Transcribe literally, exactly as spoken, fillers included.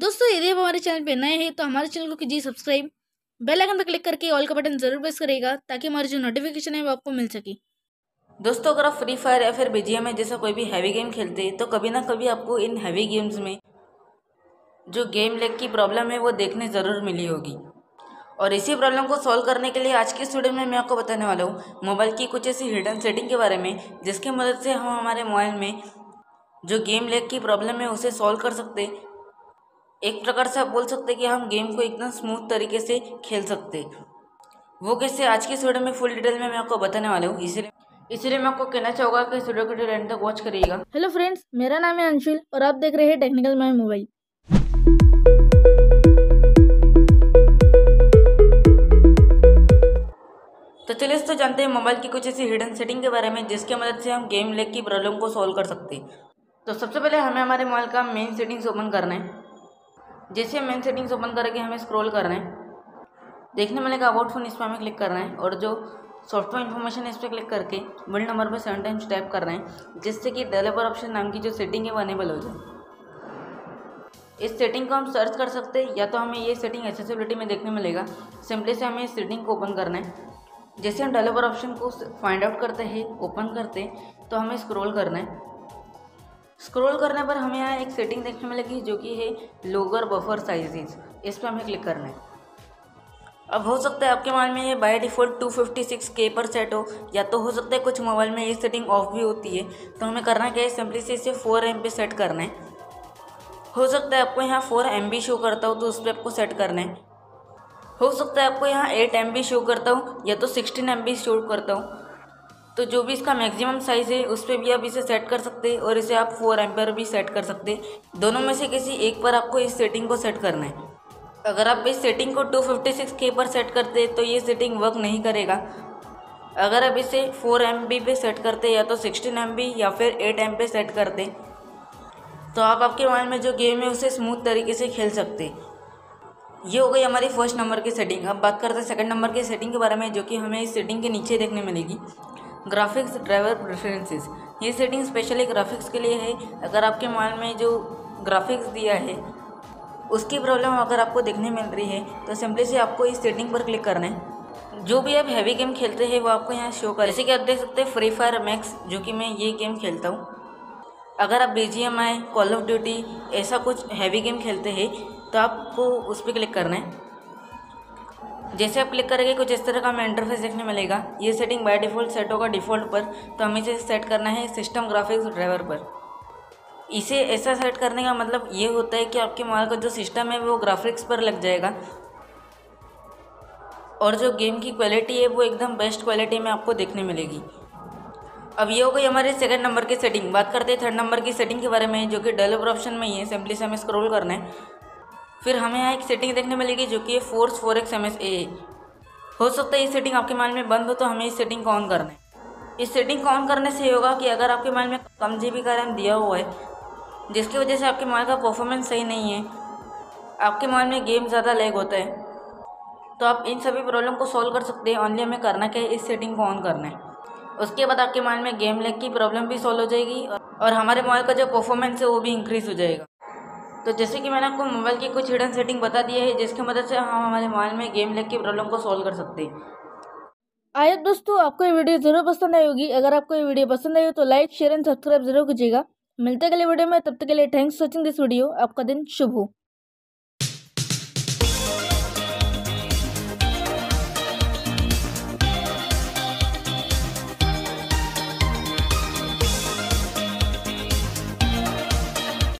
दोस्तों यदि आप हमारे चैनल पे नए हैं तो हमारे चैनल को कीजिए सब्सक्राइब, बेल आइकन पर क्लिक करके ऑल का बटन जरूर प्रेस करेगा ताकि हमारी जो नोटिफिकेशन है वो आपको मिल सके। दोस्तों अगर आप फ्री फायर या फिर बीजीएमआई जैसा कोई भी हैवी गेम खेलते हैं तो कभी ना कभी आपको इन हैवी गेम्स में जो गेम लैग की प्रॉब्लम है वो देखने ज़रूर मिली होगी। और इसी प्रॉब्लम को सॉल्व करने के लिए आज के स्टूडियो में मैं आपको बताने वाला हूँ मोबाइल की कुछ ऐसी हिडन सेटिंग के बारे में जिसकी मदद से हम हमारे मोबाइल में जो गेम लैग की प्रॉब्लम है उसे सॉल्व कर सकते। एक प्रकार से आप बोल सकते कि हम गेम को एकदम स्मूथ तरीके से खेल सकते। वो कैसे आज की इस वीडियो में फुल डिटेल में मैं आपको बताने वाला हूँ, इसीलिए इसीलिए मैं आपको कहना चाहूँगा कि इस वीडियो को टिल एंड तक वॉच करिएगा। हेलो फ्रेंड्स, मेरा नाम है अंशिल और आप देख रहे हैं टेक्निकल माय मोबाइल। तो चलिए तो जानते हैं मोबाइल की कुछ ऐसी हिडन सेटिंग के बारे में जिसकी मदद से हम गेम लैग की प्रॉब्लम को सॉल्व कर सकते। तो सबसे पहले हमें हमारे मोबाइल का मेन सेटिंग्स ओपन करना है। जैसे मेन सेटिंग्स ओपन करके हमें स्क्रॉल करना है, देखने मिलेगा अबाउट फोन, इस पर हमें क्लिक करना है और जो सॉफ्टवेयर इन्फॉर्मेशन है इस पर क्लिक करके बिल्ड नंबर पर सेवन टाइम्स टाइप करना है जिससे कि डेवलपर ऑप्शन नाम की जो सेटिंग है वो अनेबल हो जाए। इस सेटिंग को हम सर्च कर सकते हैं या तो हमें ये सेटिंग एक्सेसिबिलिटी में देखने मिलेगा। सिंपली से हमें इस सेटिंग को ओपन करना है। जैसे हम डेवलपर ऑप्शन को फाइंड आउट करते हैं, ओपन करते हैं तो हमें स्क्रॉल करना है। स्क्रॉल करने पर हमें यहाँ एक सेटिंग देखने मिलेगी जो कि है लोअर बफर साइजेस, इस पर हमें क्लिक करना है। अब हो सकता है आपके मोबाइल में ये by default two fifty six के पर सेट हो या तो हो सकता है कुछ मोबाइल में ये सेटिंग ऑफ भी होती है। तो हमें करना क्या है, सिंपली से इसे फोर एम बी पे सेट करना है। हो सकता है आपको यहाँ फोर एम बी शो करता हो तो उस पर आपको सेट करना है। हो सकता है आपको यहाँ एट एम बी शो करता हो या तो सिक्सटीन एम बी शो करता हो, तो जो भी इसका मैक्सिमम साइज़ है उस पर भी आप इसे सेट कर सकते हैं और इसे आप फोर एम पर भी सेट कर सकते हैं। दोनों में से किसी एक पर आपको इस सेटिंग को सेट करना है। अगर आप इस सेटिंग को टू फिफ्टी सिक्स के पर सेट करते हैं तो ये सेटिंग वर्क नहीं करेगा। अगर आप इसे फोर एम बी पे सेट करते या तो सिक्सटीन एम बी या फिर एट एम बी पे सेट करते तो आप आपके मोबाइल में जो गेम है उसे स्मूथ तरीके से खेल सकते। ये हो गई हमारी फर्स्ट नंबर की सेटिंग। अब बात करते हैं सेकंड नंबर की सेटिंग के बारे में जो कि हमें इस सेटिंग के नीचे देखने मिलेगी ग्राफिक्स ड्राइवर प्रेफरेंसेस। ये सेटिंग स्पेशली ग्राफिक्स के लिए है। अगर आपके मोबाइल में जो ग्राफिक्स दिया है उसकी प्रॉब्लम अगर आपको देखने मिल रही है तो सिंपली से आपको इस सेटिंग पर क्लिक करना है। जो भी आप हैवी गेम खेलते हैं वो आपको यहाँ शो कर, जैसे कि आप देख सकते हैं फ्री फायर मैक्स, जो कि मैं ये गेम खेलता हूँ। अगर आप बीजीएमआई, कॉल ऑफ ड्यूटी ऐसा कुछ हैवी गेम खेलते हैं तो आपको उस पर क्लिक करना है। जैसे आप क्लिक करेंगे कुछ इस तरह का हमें इंटरफेस देखने मिलेगा। ये सेटिंग बाय डिफ़ॉल्ट सेट होगा डिफ़ॉल्ट पर, तो हमें इसे सेट करना है सिस्टम ग्राफिक्स ड्राइवर पर। इसे ऐसा सेट करने का मतलब ये होता है कि आपके मोबाइल का जो सिस्टम है वो ग्राफिक्स पर लग जाएगा और जो गेम की क्वालिटी है वो एकदम बेस्ट क्वालिटी में आपको देखने मिलेगी। अब ये हो गई हमारे सेकंड नंबर की सेटिंग। बात करते हैं थर्ड नंबर की सेटिंग के बारे में जो कि डेवलपर ऑप्शन में ही है। सिंपली से हमें स्क्रॉल करना है, फिर हमें यहाँ एक सेटिंग देखने मिलेगी जो कि force four X M S A. हो सकता है ये सेटिंग आपके मोबाइल में बंद हो तो हमें इस सेटिंग को ऑन करना है। इस सेटिंग को ऑन करने से होगा कि अगर आपके मोबाइल में कम जी बी का रैम दिया हुआ है जिसकी वजह से आपके मोबाइल का परफॉर्मेंस सही नहीं है, आपके मोबाइल में गेम ज़्यादा लैग होता है, तो आप इन सभी प्रॉब्लम को सॉल्व कर सकते हैं। ऑनली हमें करना क्या है, इस सेटिंग को ऑन करना है। उसके बाद आपके मोबाइल में गेम लैग की प्रॉब्लम भी सॉल्व हो जाएगी और हमारे मोबाइल का जो परफॉर्मेंस है वो भी इंक्रीज़ हो जाएगा। तो जैसे कि मैंने आपको मोबाइल की कुछ हिडन सेटिंग बता दी है जिसकी मदद से हम हमारे मोबाइल में गेम लैग की प्रॉब्लम को सॉल्व कर सकते हैं। आइए दोस्तों, आपको ये वीडियो ज़रूर पसंद आई होगी। अगर आपको ये वीडियो पसंद आई हो तो लाइक, शेयर एंड सब्सक्राइब जरूर कीजिएगा। मिलते अगले वीडियो में, तब तक के लिए thanks for watching this video. आपका दिन शुभ हो।